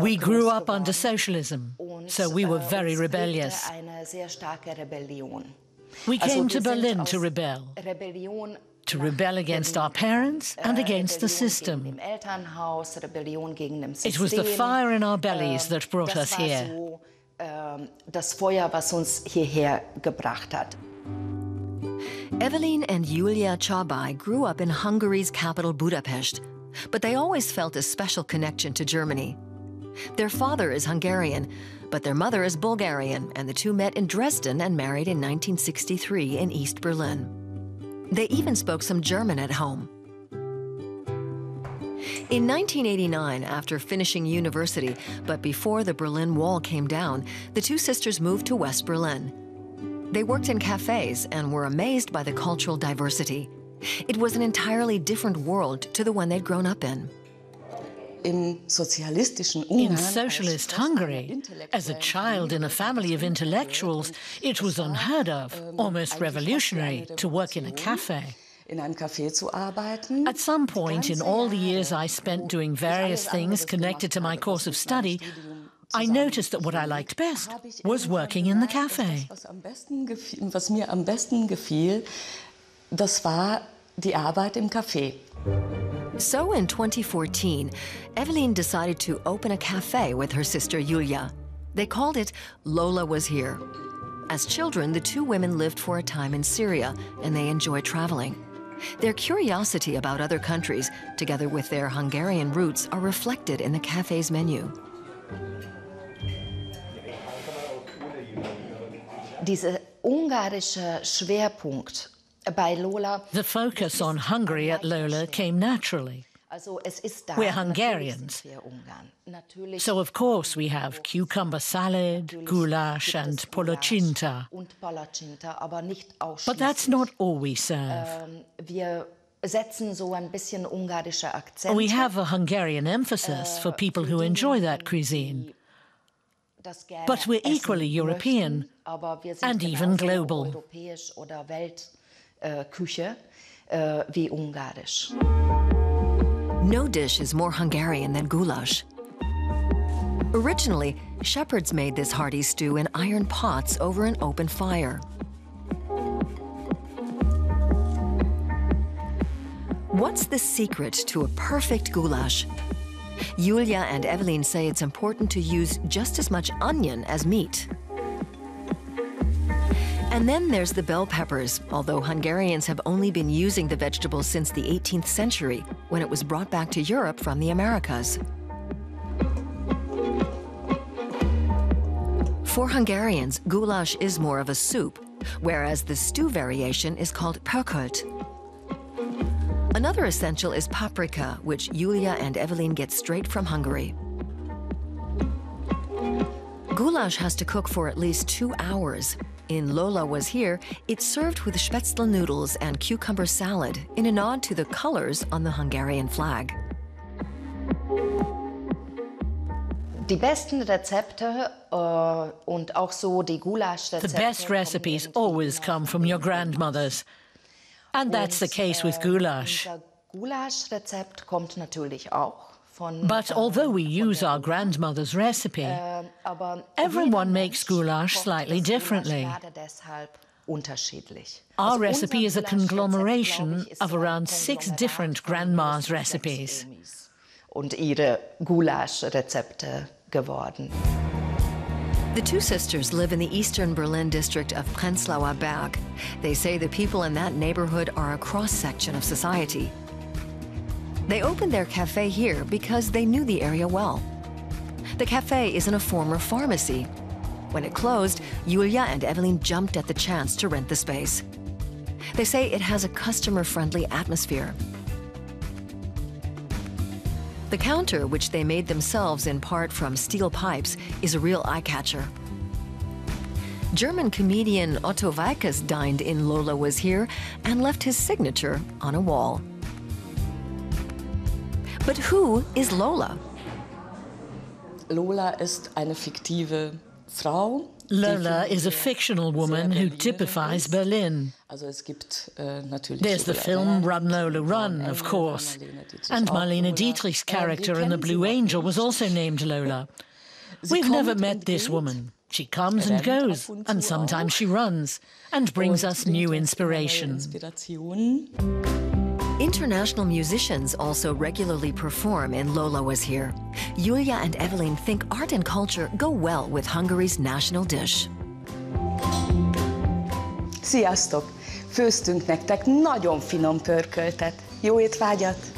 We grew up under socialism, so we were very rebellious. We came to Berlin to rebel against our parents and against the system. It was the fire in our bellies that brought us here. Evelyn and Julia Csabai grew up in Hungary's capital, Budapest, but they always felt a special connection to Germany. Their father is Hungarian, but their mother is Bulgarian, and the two met in Dresden and married in 1963 in East Berlin. They even spoke some German at home. In 1989, after finishing university, but before the Berlin Wall came down, the two sisters moved to West Berlin. They worked in cafes and were amazed by the cultural diversity. It was an entirely different world to the one they'd grown up in. In socialist Hungary, as a child in a family of intellectuals, it was unheard of, almost revolutionary, to work in a cafe. At some point in all the years I spent doing various things connected to my course of study, I noticed that what I liked best was working in the cafe. So in 2014, Evelyn decided to open a cafe with her sister Julia. They called it Lola Was Here. As children, the two women lived for a time in Syria, and they enjoy traveling. Their curiosity about other countries, together with their Hungarian roots, are reflected in the cafe's menu. The focus on Hungary at Lola came naturally. We're Hungarians, so of course we have cucumber salad, goulash and polocinta. But that's not all we serve. We have a Hungarian emphasis for people who enjoy that cuisine. But we're equally European and even global. No dish is more Hungarian than goulash. Originally, shepherds made this hearty stew in iron pots over an open fire. What's the secret to a perfect goulash? Julia and Evelyn say it's important to use just as much onion as meat. And then there's the bell peppers, although Hungarians have only been using the vegetable since the 18th century, when it was brought back to Europe from the Americas. For Hungarians, goulash is more of a soup, whereas the stew variation is called pörkölt. Another essential is paprika, which Julia and Evelyn get straight from Hungary. Goulash has to cook for at least 2 hours. In Lola Was Here, it's served with spätzle noodles and cucumber salad in a nod to the colors on the Hungarian flag. The best recipes always come from your grandmothers. And that's the case with goulash. But although we use our grandmother's recipe, everyone makes goulash slightly differently. Our recipe is a conglomeration of around 6 different grandma's recipes. The two sisters live in the eastern Berlin district of Prenzlauer Berg. They say the people in that neighborhood are a cross-section of society. They opened their cafe here because they knew the area well. The cafe is in a former pharmacy. When it closed, Julia and Evelyn jumped at the chance to rent the space. They say it has a customer-friendly atmosphere. The counter, which they made themselves in part from steel pipes, is a real eye-catcher. German comedian Otto Waalkes dined in Lola Was Here and left his signature on a wall. But who is Lola? Lola Lola is a fictional woman who typifies Berlin. There's the film Run Lola Run, of course. And Marlene Dietrich's character in The Blue Angel was also named Lola. We've never met this woman. She comes and goes, and sometimes she runs, and brings us new inspiration. International musicians also regularly perform in Lola Was Here. Julia and Evelyn think art and culture go well with Hungary's national dish. Sziasztok! Főztünk nektek nagyon finom pörköltet. Jó étvágyat!